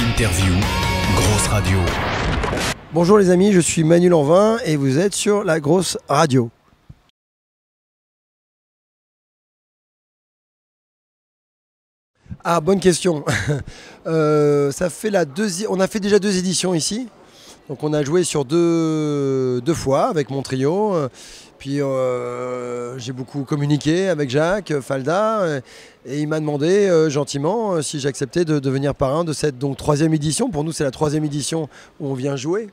Interview, Grosse Radio. Bonjour les amis, je suis Manu Lanvin et vous êtes sur La Grosse Radio. Ah, bonne question. Ça fait la deuxième. On a fait déjà deux éditions ici. Donc on a joué sur deux fois avec mon trio. Puis j'ai beaucoup communiqué avec Jacques Falda et il m'a demandé gentiment si j'acceptais de devenir parrain de cette donc, troisième édition. Pour nous, c'est la troisième édition où on vient jouer.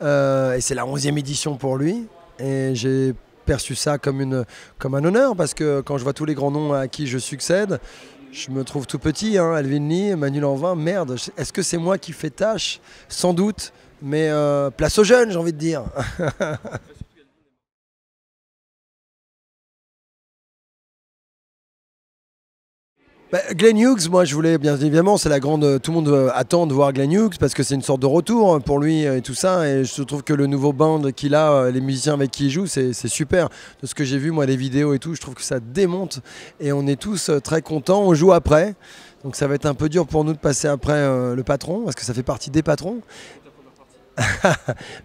Et c'est la 11e édition pour lui. Et j'ai perçu ça comme un honneur parce que quand je vois tous les grands noms à qui je succède, je me trouve tout petit, hein, Alvin Lee, Manu Lanvin, merde, est-ce que c'est moi qui fais tâche? Sans doute, mais place aux jeunes, j'ai envie de dire. Bah, Glenn Hughes, moi je voulais bien évidemment, c'est la grande, tout le monde attend de voir Glenn Hughes parce que c'est une sorte de retour pour lui et tout ça, et je trouve que le nouveau band qu'il a, les musiciens avec qui il joue, c'est super. De ce que j'ai vu moi, les vidéos et tout, je trouve que ça démonte et on est tous très contents, on joue après, donc ça va être un peu dur pour nous de passer après le patron parce que ça fait partie des patrons.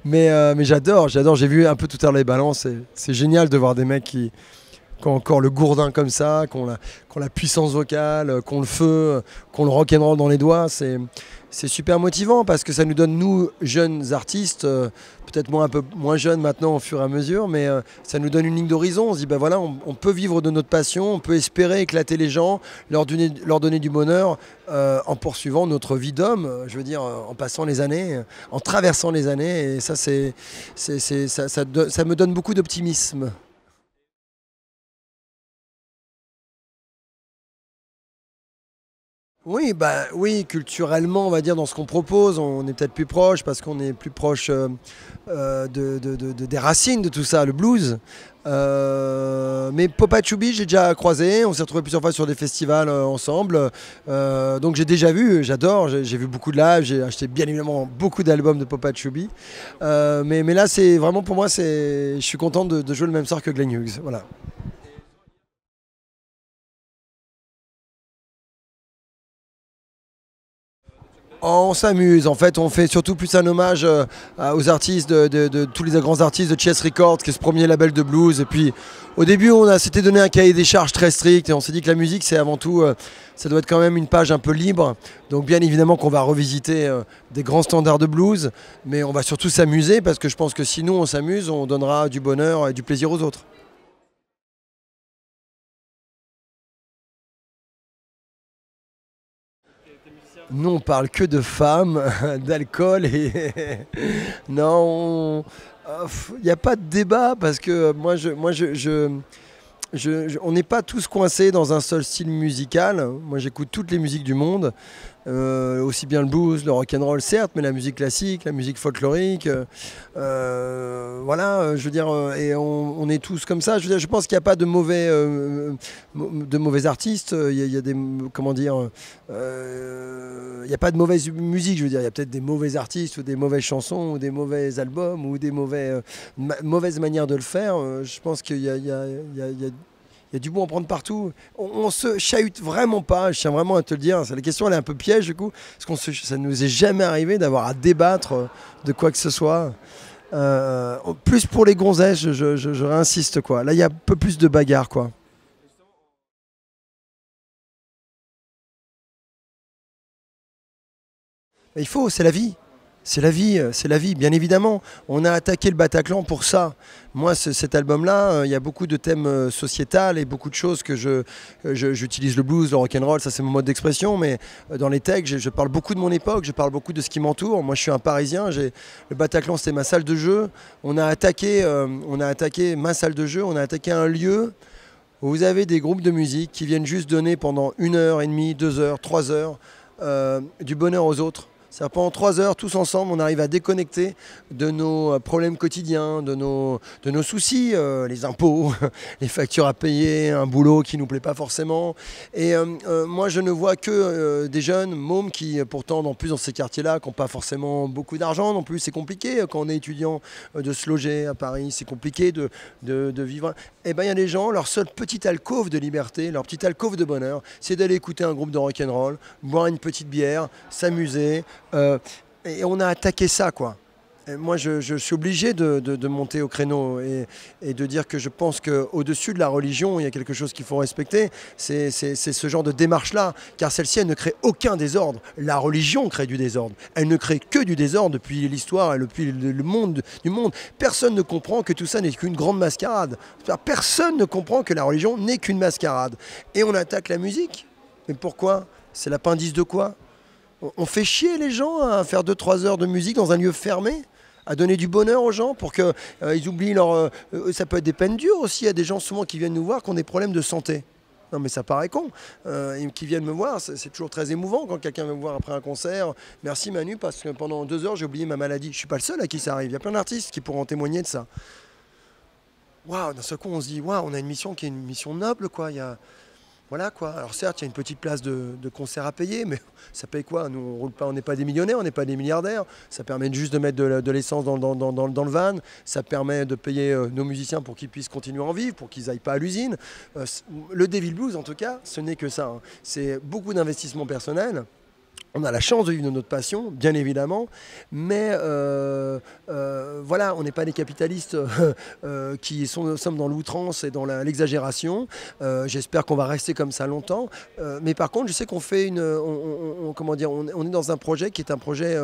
Mais j'adore, j'ai vu un peu tout à l'heure les balances, c'est génial de voir des mecs qui ont encore le gourdin comme ça, qui ont la puissance vocale, qui ont le feu, qui ont le rock'n'roll dans les doigts. C'est super motivant parce que ça nous donne, nous, jeunes artistes, peut-être un peu moins jeunes maintenant au fur et à mesure, mais ça nous donne une ligne d'horizon. On se dit, ben voilà, on peut vivre de notre passion, on peut espérer éclater les gens, leur donner du bonheur en poursuivant notre vie d'homme, je veux dire, en passant les années, en traversant les années. Et ça, ça me donne beaucoup d'optimisme. Oui, bah, oui, culturellement, on va dire, dans ce qu'on propose, on est peut-être plus proche parce qu'on est plus proche des racines de tout ça, le blues. Mais Popa Chubby, j'ai déjà croisé, on s'est retrouvés plusieurs fois sur des festivals ensemble. Donc j'ai déjà vu, j'adore, j'ai vu beaucoup de live, j'ai acheté bien évidemment beaucoup d'albums de Popa Chubby. Mais là, c'est vraiment pour moi, je suis content de jouer le même sort que Glenn Hughes. Voilà. On s'amuse, en fait, on fait surtout plus un hommage aux artistes, de tous les grands artistes de Chess Records, qui est ce premier label de blues. Et puis, au début, on s'était donné un cahier des charges très strict et on s'est dit que la musique, c'est avant tout, ça doit être quand même une page un peu libre. Donc, bien évidemment qu'on va revisiter des grands standards de blues, mais on va surtout s'amuser parce que je pense que si nous, on s'amuse, on donnera du bonheur et du plaisir aux autres. Nous, on parle que de femmes, d'alcool et... Non, il n'y a pas de débat parce que on n'est pas tous coincés dans un seul style musical. Moi, j'écoute toutes les musiques du monde, aussi bien le blues, le rock'n'roll, certes, mais la musique classique, la musique folklorique. Voilà, je veux dire, et on est tous comme ça. Je veux dire, je pense qu'il n'y a pas de mauvais artistes. Il y a des... Comment dire... Il n'y a pas de mauvaise musique, je veux dire, il y a peut-être des mauvais artistes ou des mauvaises chansons ou des mauvais albums ou des mauvaises manières de le faire. Je pense qu'il y a du bon à prendre partout. On se chahute vraiment pas, je tiens vraiment à te le dire. La question elle est un peu piège du coup, parce qu'on ça ne nous est jamais arrivé d'avoir à débattre de quoi que ce soit. Plus pour les gonzesses, je réinsiste quoi. Là il y a un peu plus de bagarre quoi. Il faut, c'est la vie. C'est la vie, bien évidemment. On a attaqué le Bataclan pour ça. Moi, cet album-là, il y a beaucoup de thèmes sociétals et beaucoup de choses que j'utilise le blues, le rock'n'roll, ça c'est mon mode d'expression, mais dans les textes, je parle beaucoup de mon époque, je parle beaucoup de ce qui m'entoure. Moi, je suis un Parisien, le Bataclan, c'était ma salle de jeu. On a attaqué ma salle de jeu, on a attaqué un lieu où vous avez des groupes de musique qui viennent juste donner pendant 1 heure et demie, 2 heures, 3 heures du bonheur aux autres. Ça, pendant 3 heures, tous ensemble, on arrive à déconnecter de nos problèmes quotidiens, de nos soucis, les impôts, les factures à payer, un boulot qui ne nous plaît pas forcément. Et moi, je ne vois que des jeunes mômes qui, pourtant, en plus dans ces quartiers-là, qui n'ont pas forcément beaucoup d'argent non plus. C'est compliqué quand on est étudiant de se loger à Paris, c'est compliqué de vivre. Et bien, il y a des gens, leur seule petite alcôve de liberté, leur petite alcôve de bonheur, c'est d'aller écouter un groupe de rock'n'roll, boire une petite bière, s'amuser. Et on a attaqué ça, quoi. Et moi, je suis obligé de monter au créneau et de dire que je pense qu'au-dessus de la religion, il y a quelque chose qu'il faut respecter. C'est ce genre de démarche-là, car celle-ci, elle ne crée aucun désordre. La religion crée du désordre. Elle ne crée que du désordre depuis l'histoire et depuis le monde du monde. Personne ne comprend que tout ça n'est qu'une grande mascarade. Personne ne comprend que la religion n'est qu'une mascarade. Et on attaque la musique. Mais pourquoi? C'est l'appendice de quoi? On fait chier les gens à faire 2-3 heures de musique dans un lieu fermé, à donner du bonheur aux gens pour qu'ils oublient leur... ça peut être des peines dures aussi, il y a des gens souvent qui viennent nous voir qui ont des problèmes de santé. Non mais ça paraît con, qui viennent me voir, c'est toujours très émouvant quand quelqu'un vient me voir après un concert. Merci Manu parce que pendant 2 heures j'ai oublié ma maladie. Je ne suis pas le seul à qui ça arrive, il y a plein d'artistes qui pourront témoigner de ça. Waouh, d'un seul coup on se dit, waouh, on a une mission qui est une mission noble quoi, il y a... Voilà quoi. Alors certes, il y a une petite place de concert à payer, mais ça paye quoi? Nous, on roule pas, on n'est pas des millionnaires, on n'est pas des milliardaires. Ça permet juste de mettre de l'essence dans le van. Ça permet de payer nos musiciens pour qu'ils puissent continuer à en vivre, pour qu'ils n'aillent pas à l'usine. Le Devil Blues, en tout cas, ce n'est que ça. Hein. C'est beaucoup d'investissements personnels. On a la chance de vivre de notre passion, bien évidemment, mais voilà, on n'est pas des capitalistes qui sommes dans l'outrance et dans l'exagération. J'espère qu'on va rester comme ça longtemps. Mais par contre, je sais qu'on fait une, comment dire, on est dans un projet qui est un projet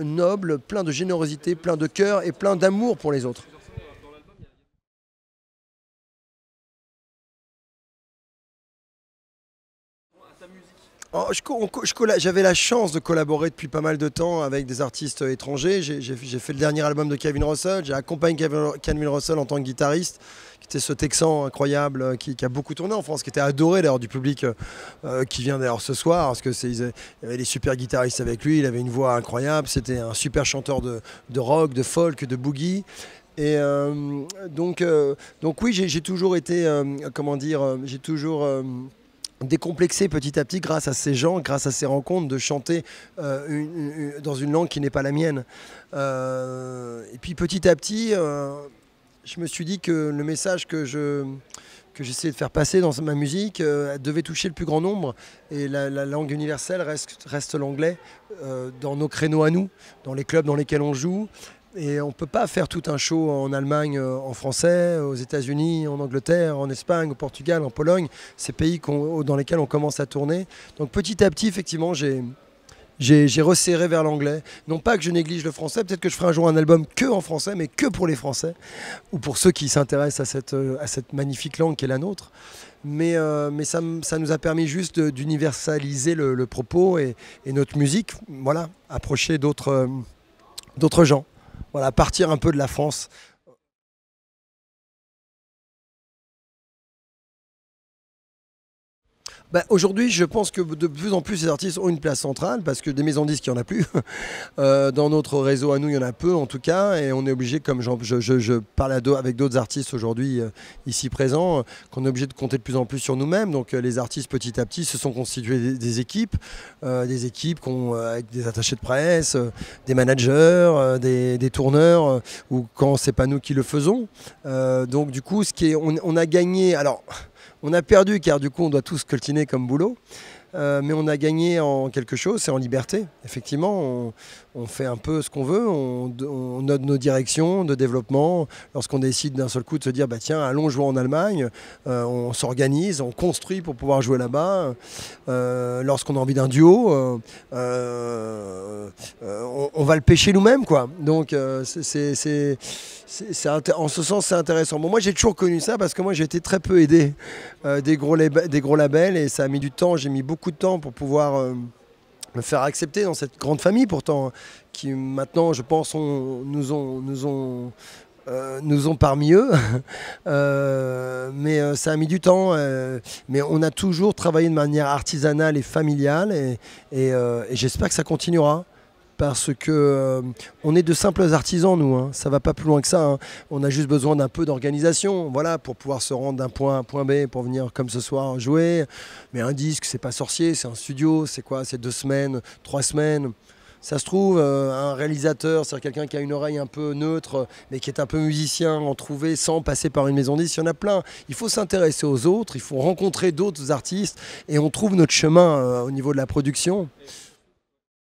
noble, plein de générosité, plein de cœur et plein d'amour pour les autres. J'avais la chance de collaborer depuis pas mal de temps avec des artistes étrangers. J'ai fait le dernier album de Kevin Russell, j'ai accompagné Kevin Russell en tant que guitariste, qui était ce Texan incroyable qui a beaucoup tourné en France, qui était adoré d'ailleurs du public qui vient d'ailleurs ce soir, parce qu'il avait des super guitaristes avec lui, il avait une voix incroyable, c'était un super chanteur de rock, de folk, de boogie. Et donc oui, j'ai toujours été, comment dire, j'ai toujours... décomplexé petit à petit grâce à ces gens, grâce à ces rencontres, de chanter dans une langue qui n'est pas la mienne. Et puis petit à petit, je me suis dit que le message que j'essayais de faire passer dans ma musique devait toucher le plus grand nombre. Et la langue universelle reste l'anglais dans nos créneaux à nous, dans les clubs dans lesquels on joue. Et on ne peut pas faire tout un show en Allemagne, en français, aux États-Unis, en Angleterre, en Espagne, au Portugal, en Pologne, ces pays dans lesquels on commence à tourner. Donc petit à petit, effectivement, j'ai resserré vers l'anglais. Non pas que je néglige le français, peut-être que je ferai un jour un album que en français, mais que pour les Français, ou pour ceux qui s'intéressent à cette magnifique langue qui est la nôtre. Mais ça nous a permis juste d'universaliser le propos et notre musique, voilà, approcher d'autres gens. Voilà, partir un peu de la France. Bah, aujourd'hui, je pense que de plus en plus, ces artistes ont une place centrale parce que des maisons de disques, il n'y en a plus. Dans notre réseau à nous, il y en a peu en tout cas. Et on est obligé, comme je parle avec d'autres artistes aujourd'hui ici présents, qu'on est obligé de compter de plus en plus sur nous-mêmes. Donc les artistes, petit à petit, se sont constitués des équipes avec des attachés de presse, des managers, des tourneurs, ou quand c'est pas nous qui le faisons. Donc du coup, on a gagné... Alors, on a perdu car du coup on doit tous coltiner comme boulot, mais on a gagné en quelque chose, c'est en liberté. Effectivement, on fait un peu ce qu'on veut, on note nos directions de développement. Lorsqu'on décide d'un seul coup de se dire bah tiens, allons jouer en Allemagne, on s'organise, on construit pour pouvoir jouer là-bas. Lorsqu'on a envie d'un duo, on va le pêcher nous-mêmes quoi. Donc en ce sens c'est intéressant. Bon, moi j'ai toujours connu ça parce que moi j'ai été très peu aidé des gros labels et ça a mis du temps, j'ai mis beaucoup de temps pour pouvoir me faire accepter dans cette grande famille pourtant qui maintenant je pense nous ont parmi eux mais ça a mis du temps mais on a toujours travaillé de manière artisanale et familiale et j'espère que ça continuera parce que on est de simples artisans, nous, hein. Ça va pas plus loin que ça, hein. On a juste besoin d'un peu d'organisation, voilà, pour pouvoir se rendre d'un point A à un point B, pour venir comme ce soir jouer. Mais un disque, c'est pas sorcier, c'est un studio, c'est quoi, c'est 2 semaines, 3 semaines. Ça se trouve, un réalisateur, c'est-à-dire quelqu'un qui a une oreille un peu neutre, mais qui est un peu musicien, en trouver sans passer par une maison 10, il y en a plein. Il faut s'intéresser aux autres, il faut rencontrer d'autres artistes, et on trouve notre chemin au niveau de la production.